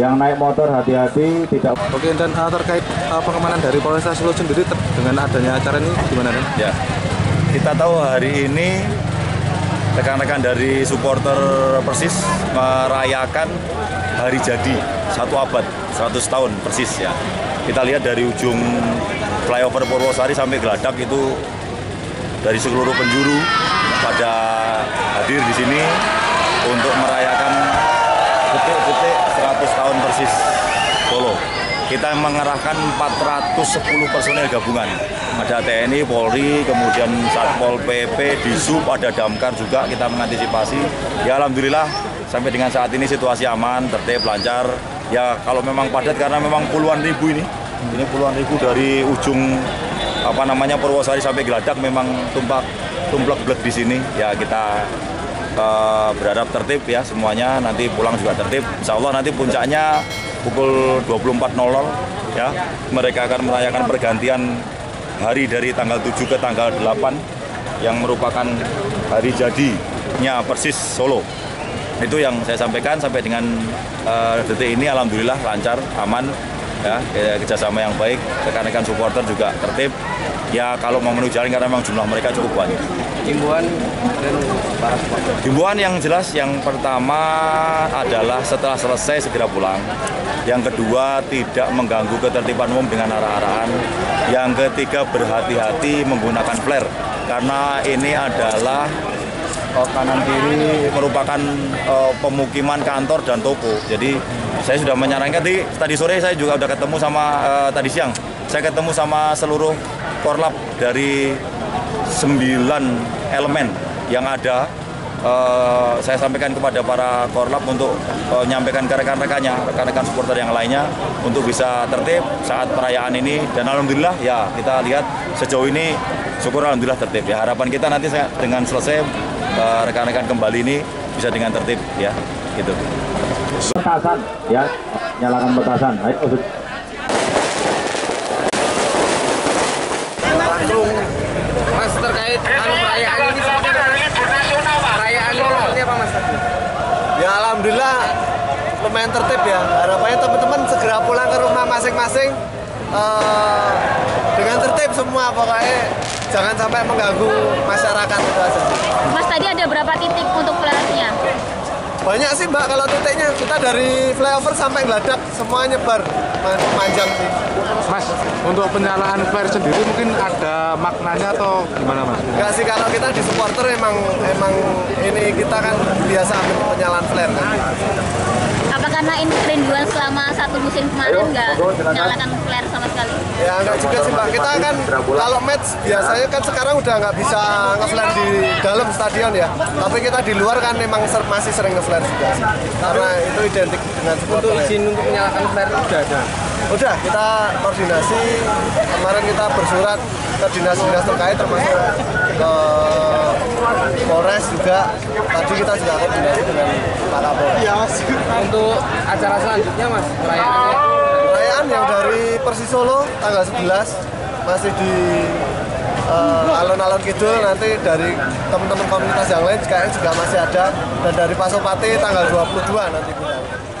Yang naik motor hati-hati, tidak. Oke, dan terkait pengamanan dari Polres Solo sendiri dengan adanya acara ini gimana, Den? Ya, kita tahu hari ini rekan-rekan dari supporter Persis merayakan hari jadi 1 abad, 100 tahun Persis ya. Kita lihat dari ujung flyover Purwosari sampai Geladak itu dari seluruh penjuru pada hadir di sini untuk merayakan detik-detik 100 tahun Persis Solo. Kita mengerahkan 410 personel gabungan. Ada TNI, Polri, kemudian Satpol PP, di Sub, ada Damkar juga, kita mengantisipasi. Ya alhamdulillah sampai dengan saat ini situasi aman, tertib, lancar. Ya kalau memang padat karena memang puluhan ribu ini puluhan ribu dari ujung Purwosari sampai Geladak memang tumplek-blek di sini. Ya kita berharap tertib ya semuanya, nanti pulang juga tertib. Insya Allah nanti puncaknya pukul 24.00 ya, mereka akan merayakan pergantian hari dari tanggal 7 ke tanggal 8 yang merupakan hari jadinya Persis Solo. Itu yang saya sampaikan sampai dengan detik ini. Alhamdulillah lancar, aman ya, kerjasama yang baik, rekan-rekan supporter juga tertib. Ya kalau mau menuju jalan karena memang jumlah mereka cukup banyak. Himbauan dan para supporter. Himbauan yang jelas yang pertama adalah setelah selesai segera pulang. Yang kedua tidak mengganggu ketertiban umum dengan arah-arahan. Yang ketiga berhati-hati menggunakan flare karena ini adalah kanan kiri merupakan pemukiman kantor dan toko. Jadi saya sudah menyarankan tadi sore saya juga sudah ketemu sama tadi siang. Saya ketemu sama seluruh korlap dari 9 elemen yang ada. Saya sampaikan kepada para korlap untuk menyampaikan ke rekan-rekannya, rekan-rekan supporter yang lainnya untuk bisa tertib saat perayaan ini. Dan alhamdulillah ya kita lihat sejauh ini syukur alhamdulillah tertib. Ya harapan kita nanti dengan selesai rekan-rekan kembali ini bisa dengan tertib ya gitu. Petasan ya, nyalakan petasan. Ayo. Mas, terkait perayaan ini seperti apa, Mas? Ya alhamdulillah lumayan tertib ya. Harapannya teman-teman segera pulang ke rumah masing-masing dengan tertib semua, pokoknya jangan sampai mengganggu masyarakat itu aja. Mas, tadi ada berapa titik untuk flare-nya? Banyak sih Mbak, kalau titiknya kita dari flyover sampai Geladak semua nyebar panjang sih. Mas, untuk penyalaan flare sendiri mungkin ada maknanya atau gimana Mas? Enggak sih, kalau kita di supporter emang ini kita kan biasa ambil penyalaan flare kan. Apa karena ini kerinduan selama 1 musim kemarin nggak nyalakan flare sama sekali? Ya nggak juga sih Mbak, kita kan kalau match biasanya kan sekarang udah nggak bisa nge-flare di dalam stadion ya. Tapi kita di luar kan memang masih sering nge-flare juga sih. Karena itu identik dengan supporter. Untuk izin untuk menyalakan flare udah ada? Udah, kita koordinasi, kemarin kita bersurat ke dinas-dinas terkait termasuk Polres juga, tadi kita juga koordinasi dengan para Polres. Ya, Mas. Untuk acara selanjutnya Mas, perayaan yang dari Persis Solo tanggal 11 masih di alun-alun kidul, nanti dari teman-teman komunitas yang lain kayaknya juga masih ada, dan dari Pasoepati tanggal 22 nanti kita.